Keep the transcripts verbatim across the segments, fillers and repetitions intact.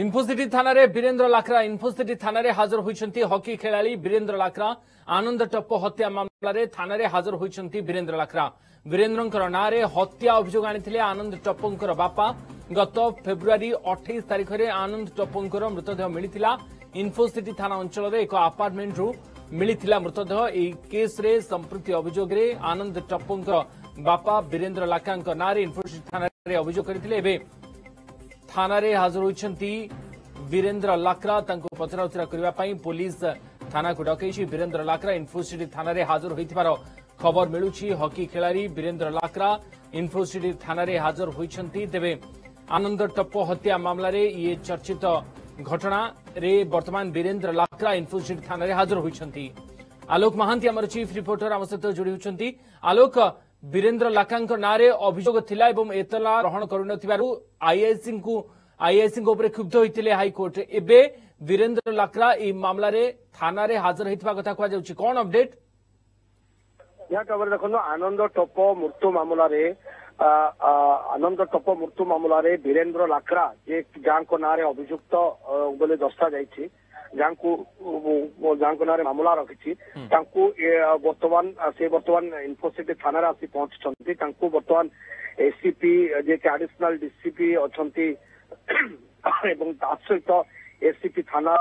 Infocity थाना रे Birender Lakra Infocity थाना रे हाजर होइछंती हॉकी खेलाड़ी बीरेन्द्र लाक्रा आनंद टप्पो हत्या मामला रे थाना रे हाजर होइछंती बीरेन्द्र लाक्रा बीरेन्द्रंकर नां रे हत्या अभियोग आनिथिले आनंद टप्पोंकर बापा गत फेब्रुआरी अठाईस तारिख रे आनंद टप्पोंकर मृतदेह मिलिथिला इंफोसिटी थाना अंचल रे एक अपार्टमेंट रु मिलिथिला मृतदेह एई केस रे संप्रति अभियोग रे आनंद टप्पोंकर बापा बीरेन्द्र लाक्रांकर नां रे इंफोसिटी थाना रे अभियोग करथिले। एबे थाना रे हाजर होइछंती बीरेन्द्र लाक्रा तांको पचराउचरा करिवा पई पुलिस थाना को डकैछि। बीरेन्द्र लाक्रा इंफोसिटी थाना रे हाजर होइथिबार खबर मिलुछि। हॉकी खेलाड़ी बीरेन्द्र लाक्रा इंफोसिटी थाना रे हाजर होइछंती। तेबे आनंद टप्पो हत्या मामला रे ये चर्चित घटना रे वर्तमान बीरेन्द्र लाक्रा इंफोसिटी थाना रे हाजर होइछंती। आलोक महांती हमर चीफ रिपोर्टर हम सहित जोड़ी होइछंती। आलोक, बीरेन्द्र लाक्रांक नारे अभियोग थिला एवं एतला ग्रहण करनथिबारु आईआईसी को आईआईसी को ऊपर क्षुब्ध होइतिले हाईकोर्ट। एबे बीरेन्द्र लाक्रा ई मामला रे थाना रे हाजर हेतबा कथा को जाउछि, कोन अपडेट या खबर देखनो? आनंद टप्पो मृत्यु मामला रे आनंद टप्पो मृत्यु मामला रे बीरेन्द्र लाक्रा जे गांको नारे अभियुक्त बोले दस्ता जाईछि, जांकु जांकु नारे मामला रखी तांकु वर्तमान से वर्तमान इंफोसिटी थाना रे आसी पहुंचछंती। तांकु वर्तमान एसीपी जे एडिशनल डीसीपी अछंती एवं तासहित एसीपी थाना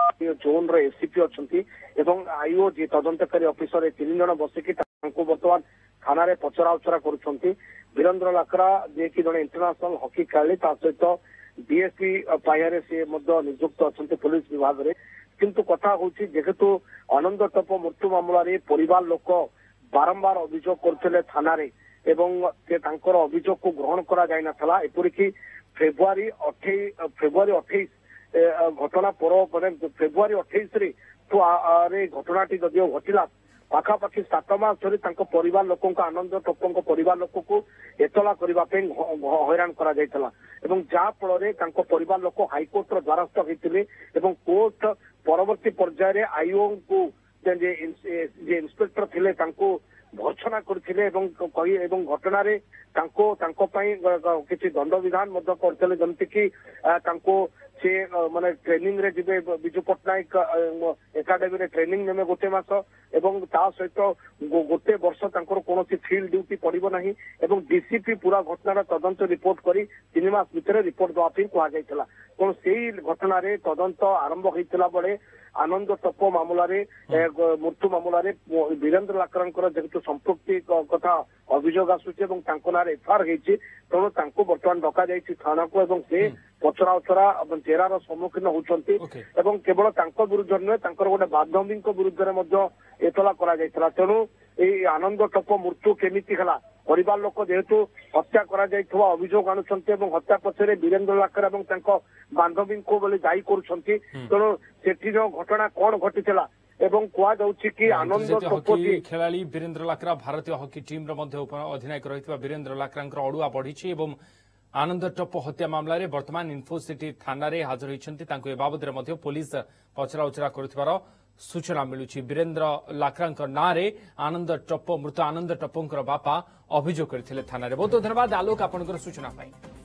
जोन रे एसीपी अछंती एवं आईओ जे तदंतकारी ऑफिसर तीन जन बसिकी तांकु वर्तमान थाना रे पचरा उचरा करूछंती। बीरेन्द्र लाक्रा जे कि जने इंटरनेशनल हॉकी खेलाड़ी तासहित डीएसपी पायर से मध्य नियुक्त अछंती पुलिस विभाग रे। किंतु कथा होछि जेहेतु आनंद टप्पो मृत्यु मामला रे परिवार लोक बारंबार अभियोग करथिले थाना रे एवं ते तांकर अभियोग को ग्रहण करा जाय नथला। एपुरिकी फेब्रुआरी अठाईस फेब्रुआरी अठाईस घटना पर फेब्रुआरी अठाईस रे तो रे घटनाटी जदियो घटिला पाखापाखि सात मास धरी तांको परिवार लोकंक आनंद टप्पोंको परिवार लोकको एतला करिवा पे हैरान करा जायतला एवं जा फलरे तांको परिवार लोक हाईकोर्टर द्वारस्थ हेतिले एवं कोर्ट परवर्ती पर्याय रे आईओ को जे जे इंस्पेक्टर थिले तांको भर्सना करथिले एवं कहि एवं घटना रे तांको तांको पई किछि दंड विधान मध्य करथले जंति कि तांको से माने ट्रेनिंग रे जिबे बिजू पटनायक एकाडेमी रे ट्रेनिंग नेमे गोटे मास एवं ता सहित गोटे वर्ष तांकर कोनोसी फील्ड ड्यूटी पड़िबो नाही एवं डीसीपी पूरा घटना तदंत रिपोर्ट करी तीन मास भीतर रिपोर्ट दवा पई कहा जायतला। कोन सेही घटना रे तदंत आरंभ होइतला बळे आनंद टप्पो मामला रे मृत्यु मामला रे बीरेन्द्र लाक्रांकर जेतु संपृक्ति कथा अभियोग आसुछि एवं तांको नारे एफआईआर हेछि। तेणु तांको वर्तमान डका जायछि थाना को एवं से पचरा उचरा जेरार सम्मुखीन होउछंती एवं केवल तांको विरुद्ध नय तांकर गोटे बाध्यमीक विरुद्ध रे मध्य एतला करा जायतला। तेणु एई आनंद टप्पो मृत्यु केमिति हला परिवार लोक जेहेतु हत्या करा जायथवा अभियोग आनुछंती एवं हत्या पछरे बीरेन्द्र लाक्रा एवं तांको बांधवींको बोले दायी करूछंती। तेणु सेठी जो घटना कोन घटितला एवं कहा जाउछि कि आनंद टप्पो खेलाड़ी बीरेन्द्र लाक्रा भारतीय हॉकी टीम रे मध्ये अधिनायक रहितवा बीरेन्द्र लाक्रांकर अडुआ पढिछि एवं आनंद टप्पो हत्या मामला रे वर्तमान इंफोसिटी थाना रे हाजर होइछंती। तांको ए बाबद रे मध्ये पुलिस पचरा उचरा करथिबार सूचना मिलुछि। बीरेन्द्र लाक्रांकर नारे आनंद टप्पो मृत आनंद टप्पोंकर बापा अभियोग करथिले थाना रे। बहुत धन्यवाद आलोक आपनकर सूचना पाई।